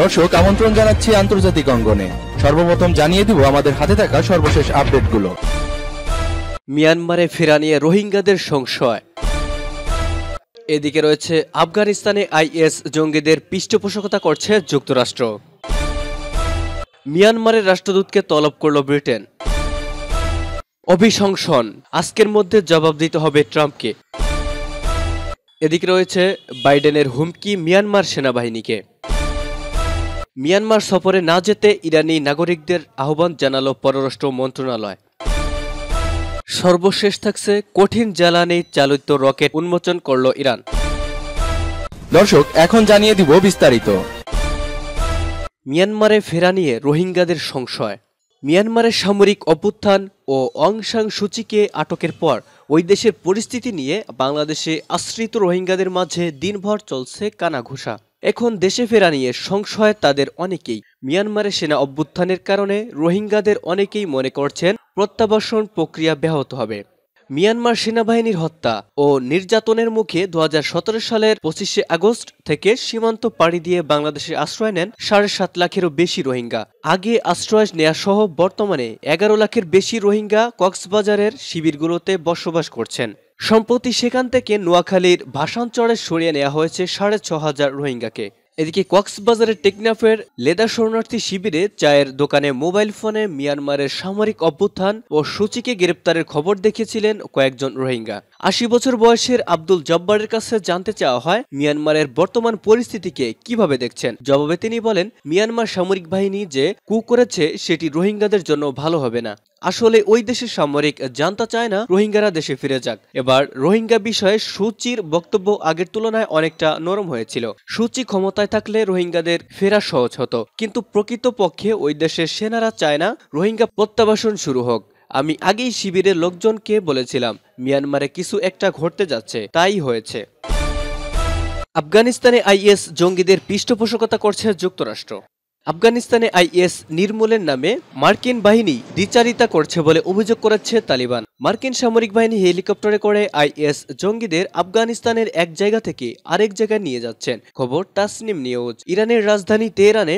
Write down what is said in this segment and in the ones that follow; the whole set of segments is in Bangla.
দর্শক আমন্ত্রণ জানাচ্ছি আন্তর্জাতিক অঙ্গনে। সর্বপ্রথম জানিয়ে দিব আমাদের হাতে থাকা সর্বশেষ আপডেটগুলো। মিয়ানমারে ফেরা নিয়ে রোহিঙ্গাদের সংশয়। এদিকে রয়েছে আফগানিস্তানে আইএস জঙ্গিদের পৃষ্ঠপোষকতা করছে যুক্তরাষ্ট্র। মিয়ানমারের রাষ্ট্রদূতকে তলব করল ব্রিটেন। অভিশংসন, আজকের মধ্যে জবাব দিতে হবে ট্রাম্পকে। এদিকে রয়েছে বাইডেনের হুমকি মিয়ানমার সেনাবাহিনীকে। মিয়ানমার সফরে না যেতে ইরানি নাগরিকদের আহ্বান জানালো পররাষ্ট্র মন্ত্রণালয়। সর্বশেষ থাকছে কঠিন জ্বালানি চালিত রকেট উন্মোচন করল ইরান। দর্শক এখন জানিয়ে দিব বিস্তারিত। মিয়ানমারে ফেরা নিয়ে রোহিঙ্গাদের সংশয়। মিয়ানমারের সামরিক অভ্যুত্থান ও অং সান সু চিকে আটকের পর ওই দেশের পরিস্থিতি নিয়ে বাংলাদেশে আশ্রিত রোহিঙ্গাদের মাঝে দিনভর চলছে কানাঘুষা। এখন দেশে ফেরা নিয়ে সংশয় তাদের অনেকেই। মিয়ানমারের সেনা অভ্যুত্থানের কারণে রোহিঙ্গাদের অনেকেই মনে করছেন প্রত্যাবাসন প্রক্রিয়া ব্যাহত হবে। মিয়ানমার সেনাবাহিনীর হত্যা ও নির্যাতনের মুখে ২০১৭ সালের ২৫শে আগস্ট থেকে সীমান্ত পাড়ি দিয়ে বাংলাদেশে আশ্রয় নেন ৭.৫ লাখেরও বেশি রোহিঙ্গা। আগে আশ্রয় নেয়া সহ বর্তমানে ১১ লাখের বেশি রোহিঙ্গা কক্সবাজারের শিবিরগুলোতে বসবাস করছেন। সম্প্রতি সেখান থেকে নোয়াখালীর ভাষাঞ্চলে সরিয়ে নেওয়া হয়েছে ৬,৫০০ রোহিঙ্গাকে। এদিকে কক্সবাজারের টেকনাফের লেদা শরণার্থী শিবিরে চায়ের দোকানে মোবাইল ফোনে মিয়ানমারের সামরিক অভ্যুত্থান ও সূচিকে গ্রেপ্তারের খবর দেখিয়েছিলেন কয়েকজন রোহিঙ্গা। ৮০ বছর বয়সের আব্দুল জব্বারের কাছে জানতে চাওয়া হয় মিয়ানমারের বর্তমান পরিস্থিতিকে কিভাবে দেখছেন। জবাবে তিনি বলেন, মিয়ানমার সামরিক বাহিনী যে কু করেছে সেটি রোহিঙ্গাদের জন্য ভালো হবে না। আসলে ওই দেশের সামরিক জানতে চায় না রোহিঙ্গারা দেশে ফিরে যাক। এবার রোহিঙ্গা বিষয়ে সুচির বক্তব্য আগের তুলনায় অনেকটা নরম হয়েছিল। সুচি ক্ষমতায় থাকলে রোহিঙ্গাদের ফেরা সহজ হতো, কিন্তু প্রকৃতপক্ষে ওই দেশের সেনারা চায় না রোহিঙ্গা প্রত্যাবাসন শুরু হোক। আমি আগেই শিবিরের লোকজনকে বলেছিলাম মিয়ানমারে কিছু একটা ঘটতে যাচ্ছে, তাই হয়েছে। আফগানিস্তানে আইএস জঙ্গিদের পৃষ্ঠপোষকতা করছে যুক্তরাষ্ট্র। আফগানিস্তানে আইএস নির্মূলের নামে মার্কিন বাহিনী দ্বিচারিতা করছে বলে অভিযোগ করেছে তালিবান। মার্কিন সামরিক বাহিনী হেলিকপ্টারে করে আইএস জঙ্গিদের আফগানিস্তানের এক জায়গা থেকে আরেক জায়গায় নিয়ে যাচ্ছেন, খবর তাসনিম নিউজ। ইরানের রাজধানী তেহরানে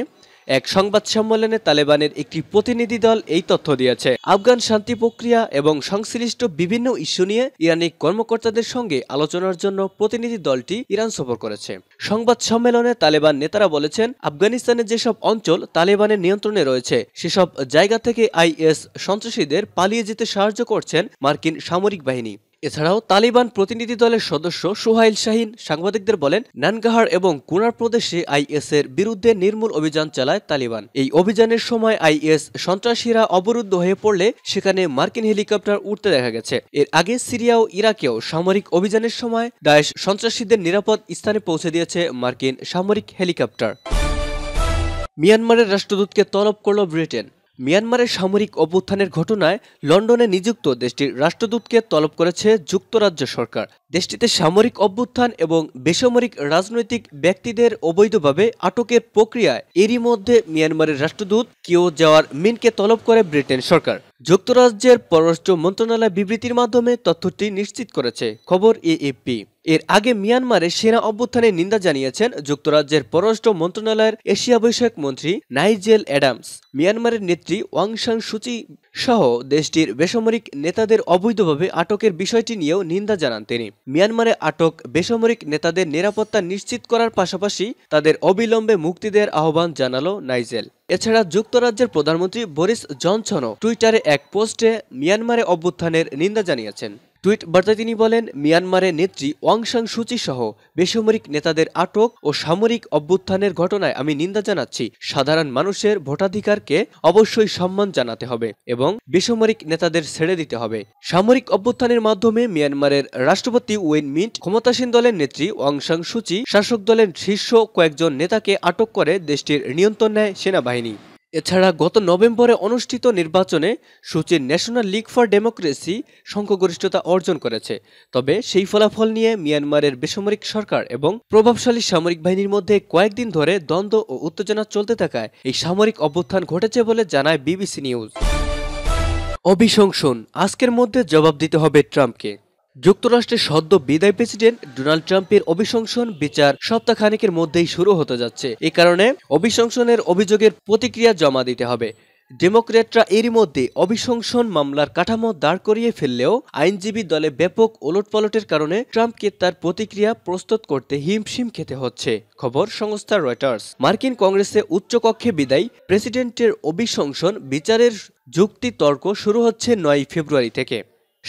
এক সংবাদ সম্মেলনে তালেবানের একটি প্রতিনিধি দল এই তথ্য দিয়েছে। আফগান শান্তি প্রক্রিয়া এবং সংশ্লিষ্ট বিভিন্ন ইস্যু নিয়ে ইরানি কর্মকর্তাদের সঙ্গে আলোচনার জন্য প্রতিনিধি দলটি ইরান সফর করেছে। সংবাদ সম্মেলনে তালেবান নেতারা বলেছেন, আফগানিস্তানের যেসব অঞ্চল তালেবানের নিয়ন্ত্রণে রয়েছে সেসব জায়গা থেকে আইএস সন্ত্রাসীদের পালিয়ে যেতে সাহায্য করছেন মার্কিন সামরিক বাহিনী। এছাড়াও তালিবান প্রতিনিধি দলের সদস্য সোহাইল শাহীন সাংবাদিকদের বলেন, নানগাহার এবং কুনার প্রদেশে আইএস এর বিরুদ্ধে নির্মূল অভিযান চালায় তালিবান। এই অভিযানের সময় আইএস সন্ত্রাসীরা অবরুদ্ধ হয়ে পড়লে সেখানে মার্কিন হেলিকপ্টার উঠতে দেখা গেছে। এর আগে সিরিয়া ও ইরাকেও সামরিক অভিযানের সময় দায়েশ সন্ত্রাসীদের নিরাপদ স্থানে পৌঁছে দিয়েছে মার্কিন সামরিক হেলিকপ্টার। মিয়ানমারের রাষ্ট্রদূতকে তলব করল ব্রিটেন। মিয়ানমারের সামরিক অভ্যুত্থানের ঘটনায় লন্ডনে নিযুক্ত দেশটির রাষ্ট্রদূতকে তলব করেছে যুক্তরাজ্য সরকার। দেশটিতে সামরিক অভ্যুত্থান এবং বেসামরিক রাজনৈতিক ব্যক্তিদের অবৈধভাবে আটকের প্রক্রিয়ায় এরই মধ্যে মিয়ানমারের রাষ্ট্রদূত কিও জাওয়ার মিনকে তলব করে ব্রিটেন সরকার। যুক্তরাজ্যের পররাষ্ট্র মন্ত্রণালয় বিবৃতির মাধ্যমে তথ্যটি নিশ্চিত করেছে, খবর এএফপি। এর আগে মিয়ানমারে সেনা অভ্যুত্থানের নিন্দা জানিয়েছেন যুক্তরাজ্যের পররাষ্ট্র মন্ত্রণালয়ের এশিয়া বিষয়ক মন্ত্রী নাইজেল অ্যাডামস। মিয়ানমারের নেত্রী অং সান সু চি সহ দেশটির বেসামরিক নেতাদের অবৈধভাবে আটকের বিষয়টি নিয়েও নিন্দা জানান তিনি। মিয়ানমারে আটক বেসামরিক নেতাদের নিরাপত্তা নিশ্চিত করার পাশাপাশি তাদের অবিলম্বে মুক্তি দেওয়ার আহ্বান জানালো নাইজেল। এছাড়া যুক্তরাজ্যের প্রধানমন্ত্রী বোরিস জনসনও টুইটারে এক পোস্টে মিয়ানমারে অভ্যুত্থানের নিন্দা জানিয়েছেন। টুইট বার্তায় তিনি বলেন, মিয়ানমারে নেত্রী অং সান সু চি সহ বেসামরিক নেতাদের আটক ও সামরিক অভ্যুত্থানের ঘটনায় আমি নিন্দা জানাচ্ছি। সাধারণ মানুষের ভোটাধিকারকে অবশ্যই সম্মান জানাতে হবে এবং বেসামরিক নেতাদের ছেড়ে দিতে হবে। সামরিক অভ্যুত্থানের মাধ্যমে মিয়ানমারের রাষ্ট্রপতি উইন মিন্ট, ক্ষমতাসীন দলের নেত্রী অং সান সু চি, শাসক দলের শীর্ষ কয়েকজন নেতাকে আটক করে দেশটির নিয়ন্ত্রণ নেয় সেনাবাহিনী। এছাড়া গত নভেম্বরে অনুষ্ঠিত নির্বাচনে সূচির ন্যাশনাল লীগ ফর ডেমোক্রেসি সংখ্যাগরিষ্ঠতা অর্জন করেছে। তবে সেই ফলাফল নিয়ে মিয়ানমারের বেসামরিক সরকার এবং প্রভাবশালী সামরিক বাহিনীর মধ্যে কয়েকদিন ধরে দ্বন্দ্ব ও উত্তেজনা চলতে থাকায় এই সামরিক অভ্যুত্থান ঘটেছে বলে জানায় বিবিসি নিউজ। অভিশংসন, আজকের মধ্যে জবাব দিতে হবে ট্রাম্পকে। যুক্তরাষ্ট্রের সদ্য বিদায়ী প্রেসিডেন্ট ডোনাল্ড ট্রাম্পের অভিশংসন বিচার সপ্তাহখানেকের মধ্যেই শুরু হতে যাচ্ছে। এ কারণে অভিশংসনের অভিযোগের প্রতিক্রিয়া জমা দিতে হবে। ডেমোক্র্যাটরা এরই মধ্যে অভিশংসন মামলার কাঠামো দাঁড় করিয়ে ফেললেও আইনজীবী দলে ব্যাপক ওলটপালটের কারণে ট্রাম্পকে তার প্রতিক্রিয়া প্রস্তুত করতে হিমশিম খেতে হচ্ছে। খবর সংস্থা রয়টার্স। মার্কিন কংগ্রেসে উচ্চকক্ষে বিদায়ী প্রেসিডেন্টের অভিশংসন বিচারের যুক্তি তর্ক শুরু হচ্ছে 9 ফেব্রুয়ারি থেকে।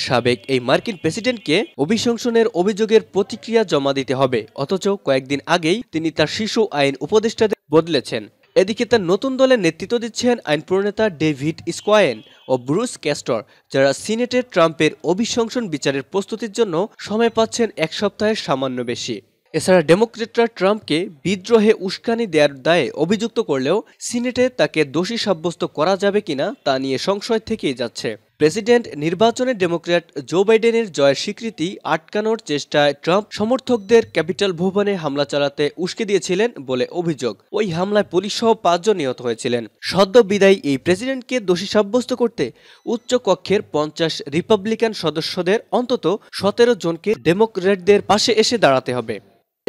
সাবেক এই মার্কিন প্রেসিডেন্টকে অভিশংসনের অভিযোগের প্রতিক্রিয়া জমা দিতে হবে, অথচ কয়েকদিন আগেই তিনি তার শিশু আইন উপদেষ্টাদের বদলেছেন। এদিকে তার নতুন দলের নেতৃত্ব দিচ্ছেন আইন প্রণেতা ডেভিড স্কোয়েন ও ব্রুস ক্যাস্টর, যারা সিনেটে ট্রাম্পের অভিশংসন বিচারের প্রস্তুতির জন্য সময় পাচ্ছেন 1 সপ্তাহের সামান্য বেশি। এছাড়া ডেমোক্রেটরা ট্রাম্পকে বিদ্রোহে উস্কানি দেওয়ার দায়ে অভিযুক্ত করলেও সিনেটে তাকে দোষী সাব্যস্ত করা যাবে কিনা তা নিয়ে সংশয় থেকেই যাচ্ছে। প্রেসিডেন্ট নির্বাচনে ডেমোক্র্যাট জো বাইডেনের জয়ের স্বীকৃতি আটকানোর চেষ্টায় ট্রাম্প সমর্থকদের ক্যাপিটাল ভবনে হামলা চালাতে উস্কে দিয়েছিলেন বলে অভিযোগ। ওই হামলায় পুলিশসহ 5 জন নিহত হয়েছিলেন। সদ্য বিদায়ী এই প্রেসিডেন্টকে দোষী সাব্যস্ত করতে উচ্চ কক্ষের 50 রিপাবলিকান সদস্যদের অন্তত 17 জনকে ডেমোক্র্যাটদের পাশে এসে দাঁড়াতে হবে।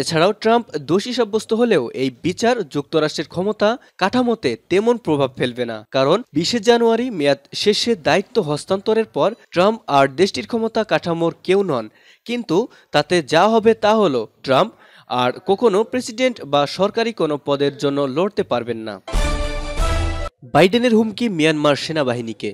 এছাড়াও ট্রাম্প দোষী সাব্যস্ত হলেও এই বিচার যুক্তরাষ্ট্রের ক্ষমতা কাঠামোতে তেমন প্রভাব ফেলবে না, কারণ 20 জানুয়ারি মেয়াদ শেষে দায়িত্ব হস্তান্তরের পর ট্রাম্প আর দেশটির ক্ষমতা কাঠামোর কেউ নন। কিন্তু তাতে যা হবে তা হলো, ট্রাম্প আর কখনো প্রেসিডেন্ট বা সরকারি কোনো পদের জন্য লড়তে পারবেন না। বাইডেনের হুমকি মিয়ানমার সেনাবাহিনীকে।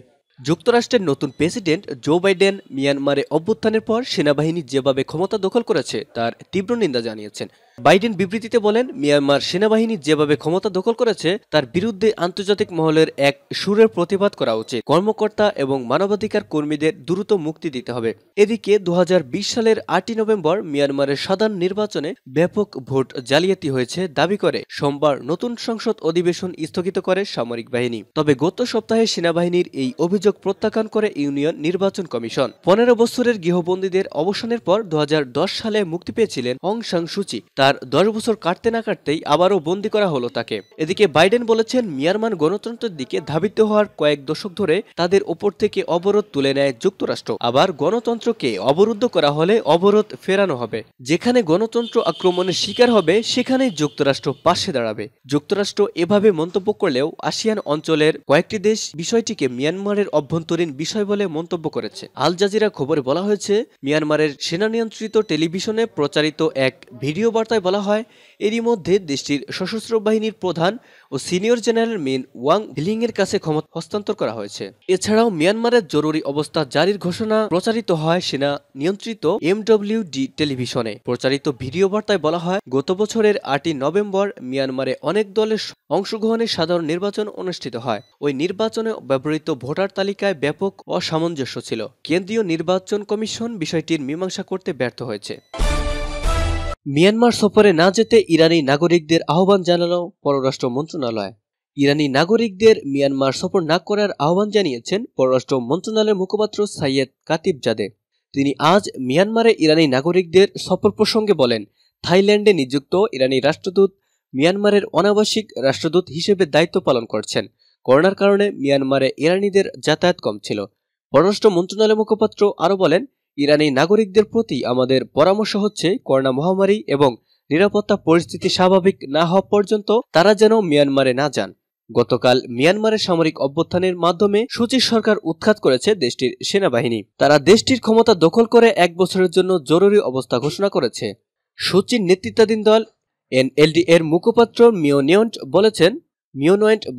যুক্তরাষ্ট্রের নতুন প্রেসিডেন্ট জো বাইডেন মিয়ানমারে অভ্যুত্থানের পর সেনাবাহিনী যেভাবে ক্ষমতা দখল করেছে তার তীব্র নিন্দা জানিয়েছেন। বাইডেন বিবৃতিতে বলেন, মিয়ানমার সেনাবাহিনী যেভাবে ক্ষমতা দখল করেছে তার বিরুদ্ধে আন্তর্জাতিক মহলের এক সুরের প্রতিবাদ করা উচিত। কর্মকর্তা এবং মানবাধিকার কর্মীদের দ্রুত মুক্তি দিতে হবে। এদিকে 2020 সালের 8ই নভেম্বর মিয়ানমারের সাধারণ নির্বাচনে ব্যাপক ভোট জালিয়াতি হয়েছে দাবি করে সোমবার নতুন সংসদ অধিবেশন স্থগিত করে সামরিক বাহিনী। তবে গত সপ্তাহে সেনাবাহিনীর এই অভিযোগ প্রত্যাখ্যান করে ইউনিয়ন নির্বাচন কমিশন। 15 বছরের গৃহবন্দীদের অবসানের পর 2010 সালে মুক্তি পেয়েছিলেন অং সান সু চি। তার 10 বছর কাটতে না কাটতেই আবারও বন্দী করা হলো তাকে। এদিকে বাইডেন বলেছেন, মিয়ানমার গণতন্ত্রের দিকে ধাবিত হওয়ার কয়েক দশক ধরে তাদের ওপর থেকে অবরোধ তুলে নেয় যুক্তরাষ্ট্র। আবার গণতন্ত্রকে অবরুদ্ধ করা হলে অবরোধ ফেরানো হবে। যেখানে গণতন্ত্র আক্রমণের শিকার হবে সেখানেই যুক্তরাষ্ট্র পাশে দাঁড়াবে। যুক্তরাষ্ট্র এভাবে মন্তব্য করলেও আসিয়ান অঞ্চলের কয়েকটি দেশ বিষয়টিকে মিয়ানমারের অভ্যন্তরীণ বিষয় বলে মন্তব্য করেছে। আল জাজিরা খবরে বলা হয়েছে, মিয়ানমারের সেনানিয়ন্ত্রিত টেলিভিশনে প্রচারিত এক ভিডিও বার্তায় বলা হয়, এরই মধ্যে দেশটির সশস্ত্র বাহিনীর প্রধান ও senior general Min Aung Hlaing এর কাছে ক্ষমতা হস্তান্তর করা হয়েছে। এছাড়াও মিয়ানমারের জরুরি অবস্থা জারির ঘোষণা প্রচারিত হয় সেনা নিয়ন্ত্রিত MWD টেলিভিশনে। প্রচারিত ভিডিও বার্তায় বলা হয়, গত বছরের 8ই নভেম্বর মিয়ানমারে অনেক দলের অংশগ্রহণে সাধারণ নির্বাচন অনুষ্ঠিত হয়। ওই নির্বাচনে ব্যবহৃত ভোটার তালিকায় ব্যাপক অসামঞ্জস্য ছিল। কেন্দ্রীয় নির্বাচন কমিশন বিষয়টির মীমাংসা করতে ব্যর্থ হয়েছে। মিয়ানমার সফরে না যেতে ইরানি নাগরিকদের আহ্বান জানালো পররাষ্ট্র মন্ত্রণালয়। ইরানি নাগরিকদের মিয়ানমার সফর না করার আহ্বান জানিয়েছেন পররাষ্ট্র মন্ত্রণালয়ের মুখপাত্র সাইয়েদ কাতিবজাদে। তিনি আজ মিয়ানমারে ইরানি নাগরিকদের সফর প্রসঙ্গে বলেন, থাইল্যান্ডে নিযুক্ত ইরানি রাষ্ট্রদূত মিয়ানমারের অনাবাসিক রাষ্ট্রদূত হিসেবে দায়িত্ব পালন করছেন। করোনার কারণে মিয়ানমারে ইরানিদের যাতায়াত কম ছিল। পররাষ্ট্র মন্ত্রণালয়ের মুখপাত্র আরও বলেন, ইরানি নাগরিকদের প্রতি আমাদের পরামর্শ হচ্ছে, করোনা মহামারী এবং নিরাপত্তা পরিস্থিতি স্বাভাবিক না হওয়া পর্যন্ত তারা যেন মিয়ানমারে না যান। গতকাল মিয়ানমারের সামরিক অভ্যুত্থানের মাধ্যমে সুচির সরকার উৎখাত করেছে দেশটির সেনাবাহিনী। তারা দেশটির ক্ষমতা দখল করে 1 বছরের জন্য জরুরি অবস্থা ঘোষণা করেছে। সুচির নেতৃত্বাধীন দল NLD এর মুখপাত্র মিওনয়েন্ট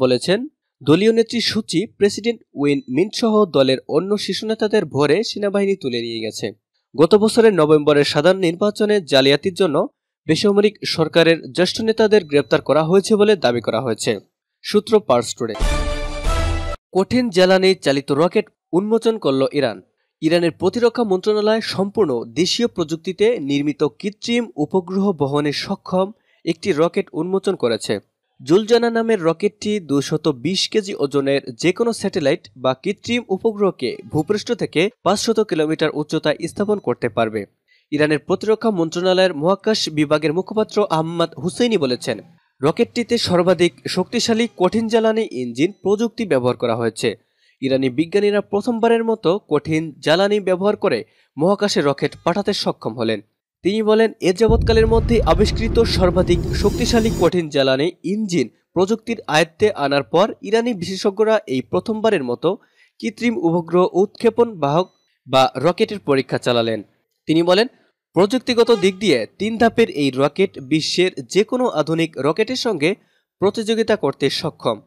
বলেছেন, দলীয় নেত্রী সূচি প্রেসিডেন্ট উইন মিন্ট সহ দলের অন্য শীর্ষ নেতাদের ভোরে সেনাবাহিনী তুলে নিয়ে গেছে। গত বছরের নভেম্বরের সাধারণ নির্বাচনে জালিয়াতির জন্য বেসামরিক সরকারের জ্যেষ্ঠ নেতাদের গ্রেপ্তার করা হয়েছে বলে দাবি করা হয়েছে। সূত্র পার্স টুডে। কঠিন জ্বালানি চালিত রকেট উন্মোচন করল ইরান। ইরানের প্রতিরক্ষা মন্ত্রণালয় সম্পূর্ণ দেশীয় প্রযুক্তিতে নির্মিত কৃত্রিম উপগ্রহ বহনে সক্ষম একটি রকেট উন্মোচন করেছে। জুলজানা নামের রকেটটি 220 কেজি ওজনের যে কোনো স্যাটেলাইট বা কৃত্রিম উপগ্রহকে ভূপৃষ্ঠ থেকে 500 কিলোমিটার উচ্চতায় স্থাপন করতে পারবে। ইরানের প্রতিরক্ষা মন্ত্রণালয়ের মহাকাশ বিভাগের মুখপাত্র আহমদ হোসেইনি বলেছেন, রকেটটিতে সর্বাধিক শক্তিশালী কঠিন জ্বালানি ইঞ্জিন প্রযুক্তি ব্যবহার করা হয়েছে। ইরানি বিজ্ঞানীরা প্রথমবারের মতো কঠিন জ্বালানি ব্যবহার করে মহাকাশে রকেট পাঠাতে সক্ষম হলেন। তিনি বলেন, এ যাবৎকালের মধ্যে আবিষ্কৃত সর্বাধিক শক্তিশালী কঠিন জ্বালানি ইঞ্জিন প্রযুক্তির আয়ত্তে আনার পর ইরানি বিশেষজ্ঞরা এই প্রথমবারের মতো কৃত্রিম উপগ্রহ উৎক্ষেপণ বাহক বা রকেটের পরীক্ষা চালালেন। তিনি বলেন, প্রযুক্তিগত দিক দিয়ে 3 ধাপের এই রকেট বিশ্বের যে কোনো আধুনিক রকেটের সঙ্গে প্রতিযোগিতা করতে সক্ষম।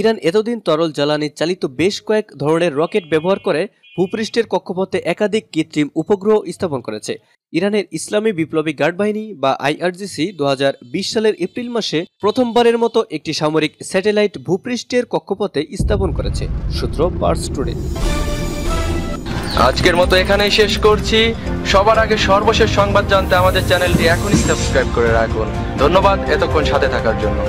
ইরান এতদিন তরল জ্বালানি চালিত বেশ কয়েক ধরনের রকেট ব্যবহার করে ভূপৃষ্ঠের কক্ষপথে একাধিক কৃত্রিম উপগ্রহ স্থাপন করেছে। ইরানের ইসলামী বিপ্লবী গার্ড বাহিনী বা আইআরজিসি 2020 সালের এপ্রিল মাসে প্রথমবারের মতো একটি সামরিক স্যাটেলাইট ভূপৃষ্ঠের কক্ষপথে স্থাপন করেছে। সূত্র পার্স টুডে। আজকের মতো এখানেই শেষ করছি। সবার আগে সর্বশেষ সংবাদ জানতে আমাদের চ্যানেলটি এখনই সাবস্ক্রাইব করে রাখুন। ধন্যবাদ এতক্ষণ সাথে থাকার জন্য।